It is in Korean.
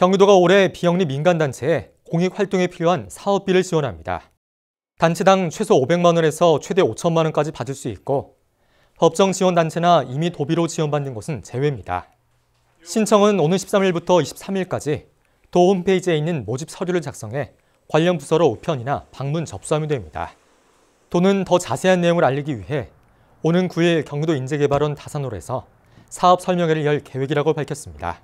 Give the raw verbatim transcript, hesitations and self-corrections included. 경기도가 올해 비영리 민간단체에 공익활동에 필요한 사업비를 지원합니다. 단체당 최소 오백만 원에서 최대 오천만 원까지 받을 수 있고 법정 지원단체나 이미 도비로 지원받는 곳은 제외입니다. 신청은 오는 십삼 일부터 이십삼 일까지 도 홈페이지에 있는 모집 서류를 작성해 관련 부서로 우편이나 방문 접수하면 됩니다. 도는 더 자세한 내용을 알리기 위해 오는 구 일 경기도 인재개발원 다산홀에서 사업 설명회를 열 계획이라고 밝혔습니다.